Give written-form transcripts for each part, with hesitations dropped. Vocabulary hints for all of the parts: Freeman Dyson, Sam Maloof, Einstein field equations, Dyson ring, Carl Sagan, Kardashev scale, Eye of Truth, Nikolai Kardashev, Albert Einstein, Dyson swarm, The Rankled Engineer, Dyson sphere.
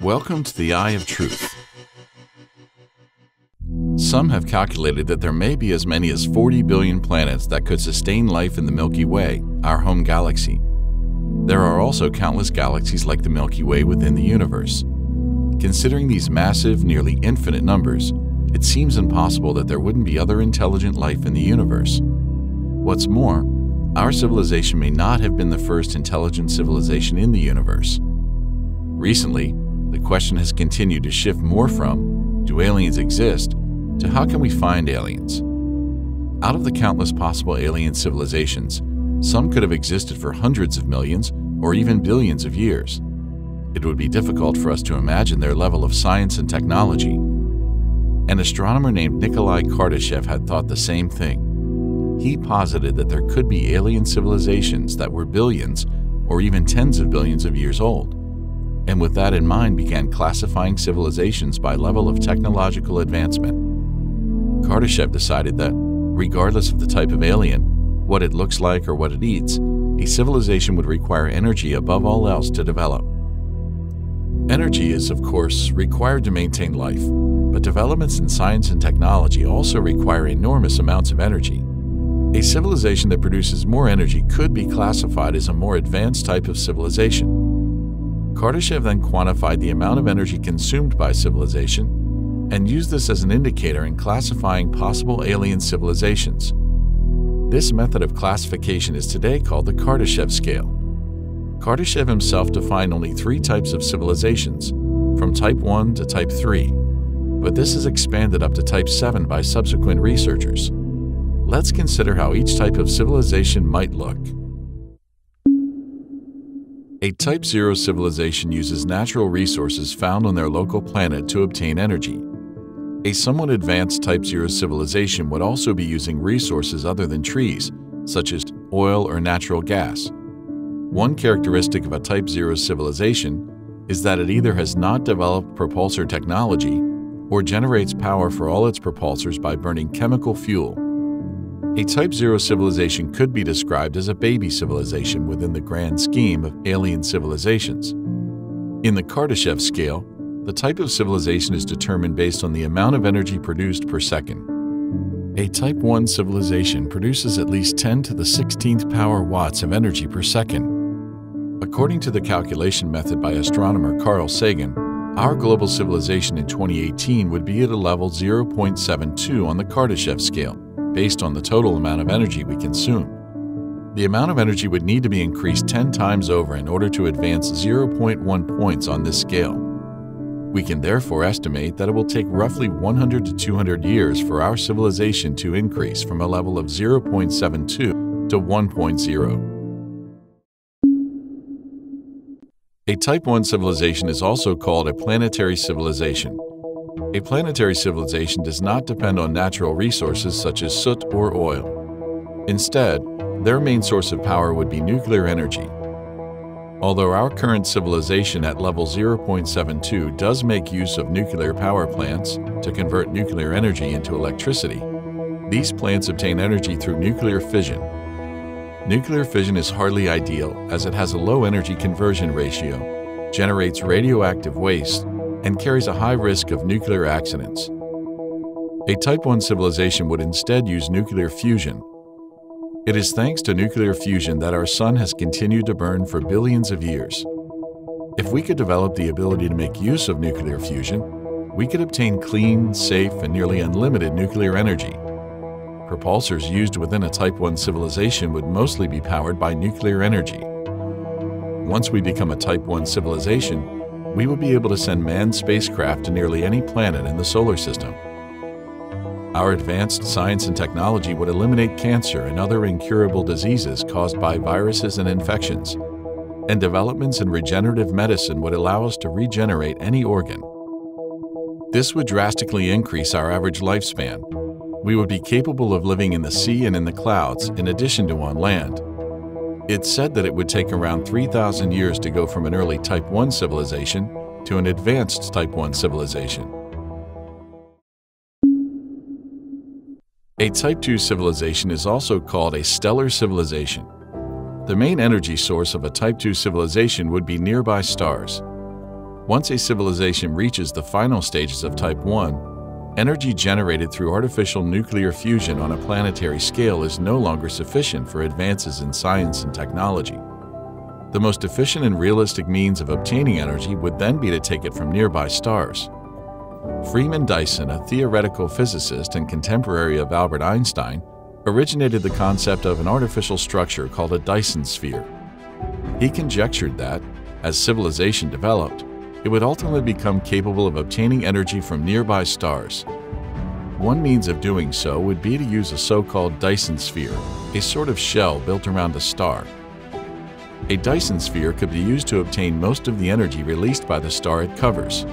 Welcome to the Eye of Truth. Some have calculated that there may be as many as 40 billion planets that could sustain life in the Milky Way, our home galaxy. There are also countless galaxies like the Milky Way within the universe. Considering these massive, nearly infinite numbers, it seems impossible that there wouldn't be other intelligent life in the universe. What's more, our civilization may not have been the first intelligent civilization in the universe. Recently, the question has continued to shift more from, do aliens exist, to how can we find aliens? Out of the countless possible alien civilizations, some could have existed for hundreds of millions or even billions of years. It would be difficult for us to imagine their level of science and technology. An astronomer named Nikolai Kardashev had thought the same thing. He posited that there could be alien civilizations that were billions or even tens of billions of years old, and with that in mind began classifying civilizations by level of technological advancement. Kardashev decided that, regardless of the type of alien, what it looks like or what it eats, a civilization would require energy above all else to develop. Energy is, of course, required to maintain life, but developments in science and technology also require enormous amounts of energy. A civilization that produces more energy could be classified as a more advanced type of civilization. Kardashev then quantified the amount of energy consumed by civilization and use this as an indicator in classifying possible alien civilizations. This method of classification is today called the Kardashev scale. Kardashev himself defined only 3 types of civilizations, from type 1 to type 3, but this is expanded up to type 7 by subsequent researchers. Let's consider how each type of civilization might look. A type 0 civilization uses natural resources found on their local planet to obtain energy. A somewhat advanced Type 0 civilization would also be using resources other than trees, such as oil or natural gas. One characteristic of a Type 0 civilization is that it either has not developed propulsor technology or generates power for all its propulsors by burning chemical fuel. A Type 0 civilization could be described as a baby civilization within the grand scheme of alien civilizations. In the Kardashev scale, the type of civilization is determined based on the amount of energy produced per second. A type 1 civilization produces at least 10 to the 16th power watts of energy per second. According to the calculation method by astronomer Carl Sagan, our global civilization in 2018 would be at a level 0.72 on the Kardashev scale, based on the total amount of energy we consume. The amount of energy would need to be increased 10 times over in order to advance 0.1 points on this scale. We can therefore estimate that it will take roughly 100 to 200 years for our civilization to increase from a level of 0.72 to 1.0. A Type 1 civilization is also called a planetary civilization. A planetary civilization does not depend on natural resources such as soot or oil. Instead, their main source of power would be nuclear energy. Although our current civilization at level 0.72 does make use of nuclear power plants to convert nuclear energy into electricity, these plants obtain energy through nuclear fission. Nuclear fission is hardly ideal as it has a low energy conversion ratio, generates radioactive waste, and carries a high risk of nuclear accidents. A Type 1 civilization would instead use nuclear fusion. It is thanks to nuclear fusion that our sun has continued to burn for billions of years. If we could develop the ability to make use of nuclear fusion, we could obtain clean, safe, and nearly unlimited nuclear energy. Propulsors used within a Type 1 civilization would mostly be powered by nuclear energy. Once we become a Type 1 civilization, we would be able to send manned spacecraft to nearly any planet in the solar system. Our advanced science and technology would eliminate cancer and other incurable diseases caused by viruses and infections, and developments in regenerative medicine would allow us to regenerate any organ. This would drastically increase our average lifespan. We would be capable of living in the sea and in the clouds in addition to on land. It's said that it would take around 3,000 years to go from an early Type 1 civilization to an advanced Type 1 civilization. A Type 2 civilization is also called a stellar civilization. The main energy source of a Type 2 civilization would be nearby stars. Once a civilization reaches the final stages of Type 1, energy generated through artificial nuclear fusion on a planetary scale is no longer sufficient for advances in science and technology. The most efficient and realistic means of obtaining energy would then be to take it from nearby stars. Freeman Dyson, a theoretical physicist and contemporary of Albert Einstein, originated the concept of an artificial structure called a Dyson sphere. He conjectured that, as civilization developed, it would ultimately become capable of obtaining energy from nearby stars. One means of doing so would be to use a so-called Dyson sphere, a sort of shell built around a star. A Dyson sphere could be used to obtain most of the energy released by the star it covers.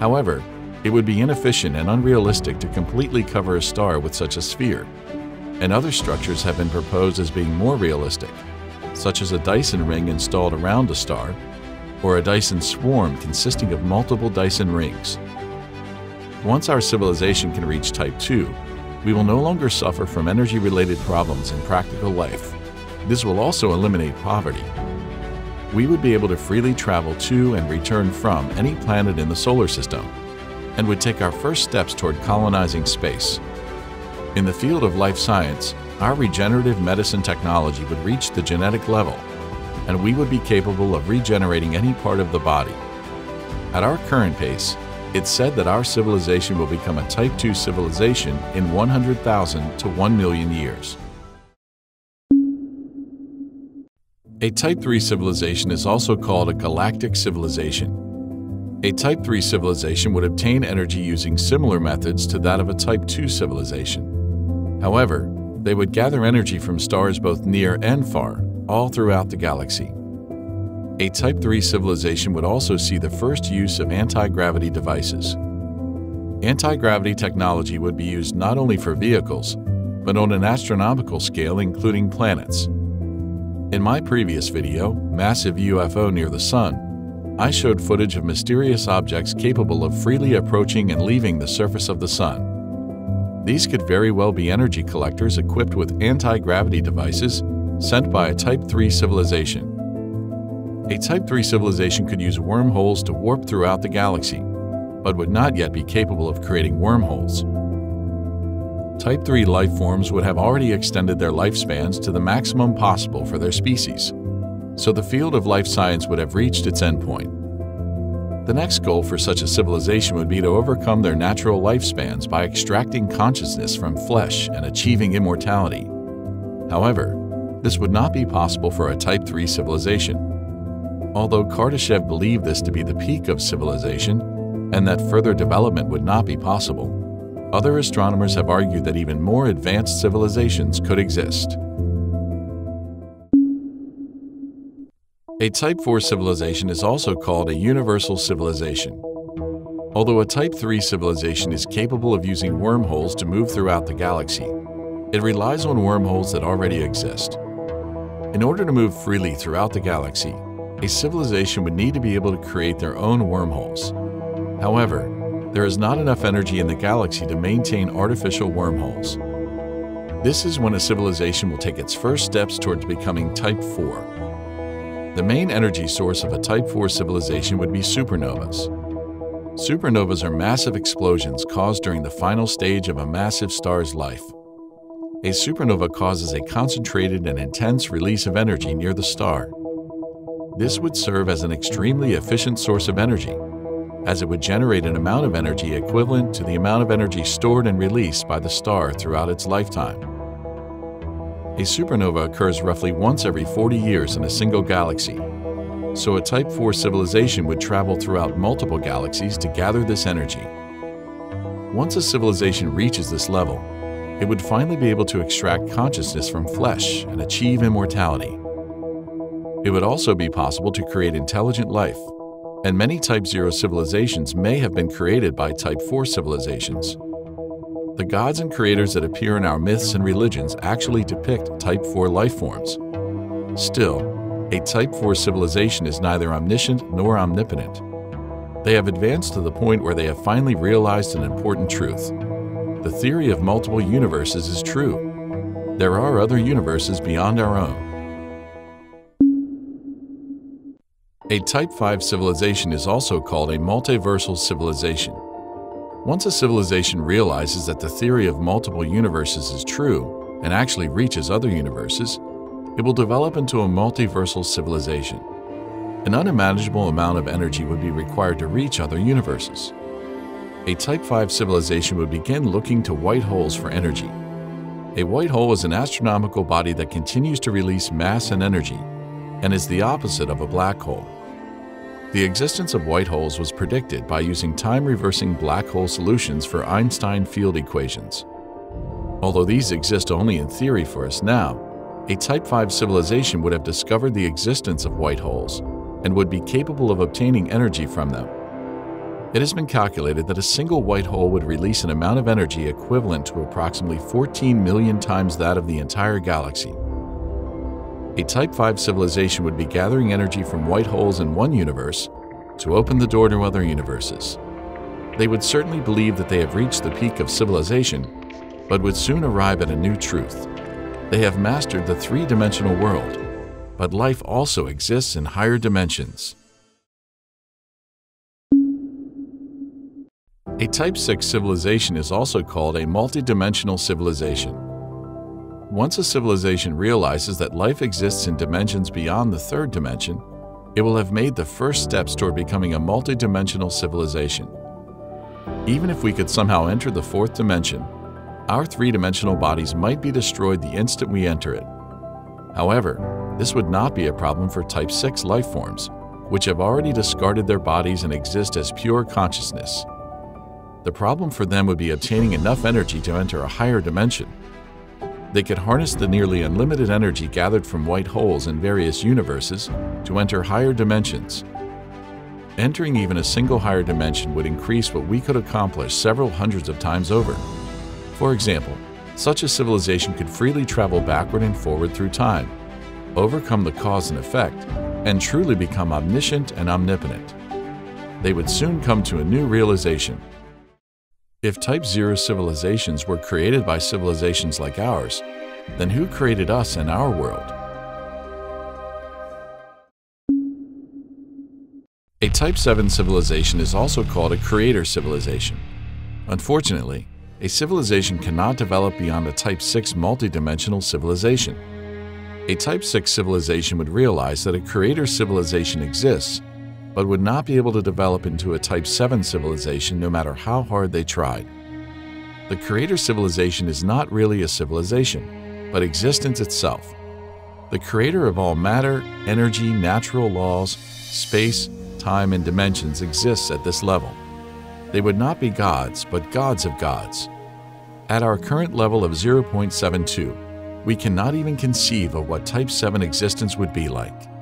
However, it would be inefficient and unrealistic to completely cover a star with such a sphere, and other structures have been proposed as being more realistic, such as a Dyson ring installed around a star, or a Dyson swarm consisting of multiple Dyson rings. Once our civilization can reach Type 2, we will no longer suffer from energy-related problems in practical life. This will also eliminate poverty. We would be able to freely travel to and return from any planet in the solar system, and would take our first steps toward colonizing space. In the field of life science, our regenerative medicine technology would reach the genetic level, and we would be capable of regenerating any part of the body. At our current pace, it's said that our civilization will become a Type 2 civilization in 100,000 to 1 million years. A Type 3 civilization is also called a galactic civilization. A Type 3 civilization would obtain energy using similar methods to that of a Type 2 civilization. However, they would gather energy from stars both near and far, all throughout the galaxy. A Type 3 civilization would also see the first use of anti-gravity devices. Anti-gravity technology would be used not only for vehicles, but on an astronomical scale, including planets. In my previous video, Massive UFO Near the Sun, I showed footage of mysterious objects capable of freely approaching and leaving the surface of the Sun. These could very well be energy collectors equipped with anti-gravity devices sent by a Type 3 civilization. A Type 3 civilization could use wormholes to warp throughout the galaxy, but would not yet be capable of creating wormholes. Type 3 life forms would have already extended their lifespans to the maximum possible for their species, so the field of life science would have reached its endpoint. The next goal for such a civilization would be to overcome their natural lifespans by extracting consciousness from flesh and achieving immortality. However, this would not be possible for a Type 3 civilization. Although Kardashev believed this to be the peak of civilization and that further development would not be possible, other astronomers have argued that even more advanced civilizations could exist. A Type 4 civilization is also called a universal civilization. Although a Type 3 civilization is capable of using wormholes to move throughout the galaxy, it relies on wormholes that already exist. In order to move freely throughout the galaxy, a civilization would need to be able to create their own wormholes. However, there is not enough energy in the galaxy to maintain artificial wormholes. This is when a civilization will take its first steps towards becoming Type 4. The main energy source of a Type 4 civilization would be supernovas. Supernovas are massive explosions caused during the final stage of a massive star's life. A supernova causes a concentrated and intense release of energy near the star. This would serve as an extremely efficient source of energy, as it would generate an amount of energy equivalent to the amount of energy stored and released by the star throughout its lifetime. A supernova occurs roughly once every 40 years in a single galaxy, so a Type 4 civilization would travel throughout multiple galaxies to gather this energy. Once a civilization reaches this level, it would finally be able to extract consciousness from flesh and achieve immortality. It would also be possible to create intelligent life, and many Type 0 civilizations may have been created by Type 4 civilizations. The gods and creators that appear in our myths and religions actually depict Type 4 life forms. Still, a Type 4 civilization is neither omniscient nor omnipotent. They have advanced to the point where they have finally realized an important truth. The theory of multiple universes is true. There are other universes beyond our own. A Type 5 civilization is also called a multiversal civilization. Once a civilization realizes that the theory of multiple universes is true and actually reaches other universes, it will develop into a multiversal civilization. An unimaginable amount of energy would be required to reach other universes. A Type 5 civilization would begin looking to white holes for energy. A white hole is an astronomical body that continues to release mass and energy, and is the opposite of a black hole. The existence of white holes was predicted by using time-reversing black hole solutions for Einstein field equations. Although these exist only in theory for us now, a Type 5 civilization would have discovered the existence of white holes and would be capable of obtaining energy from them. It has been calculated that a single white hole would release an amount of energy equivalent to approximately 14 million times that of the entire galaxy. A Type 5 civilization would be gathering energy from white holes in one universe to open the door to other universes. They would certainly believe that they have reached the peak of civilization, but would soon arrive at a new truth. They have mastered the three-dimensional world, but life also exists in higher dimensions. A Type 6 civilization is also called a multidimensional civilization. Once a civilization realizes that life exists in dimensions beyond the third dimension, it will have made the first steps toward becoming a multidimensional civilization. Even if we could somehow enter the fourth dimension, our three-dimensional bodies might be destroyed the instant we enter it. However, this would not be a problem for Type 6 life forms, which have already discarded their bodies and exist as pure consciousness. The problem for them would be obtaining enough energy to enter a higher dimension. They could harness the nearly unlimited energy gathered from white holes in various universes to enter higher dimensions. Entering even a single higher dimension would increase what we could accomplish several hundreds of times over. For example, such a civilization could freely travel backward and forward through time, overcome the cause and effect, and truly become omniscient and omnipotent. They would soon come to a new realization. If Type 0 civilizations were created by civilizations like ours, then who created us and our world? A Type 7 civilization is also called a creator civilization. Unfortunately, a civilization cannot develop beyond a Type 6 multidimensional civilization. A Type 6 civilization would realize that a creator civilization exists, but would not be able to develop into a Type 7 civilization no matter how hard they tried. The creator civilization is not really a civilization, but existence itself. The creator of all matter, energy, natural laws, space, time, and dimensions exists at this level. They would not be gods, but gods of gods. At our current level of 0.72, we cannot even conceive of what Type 7 existence would be like.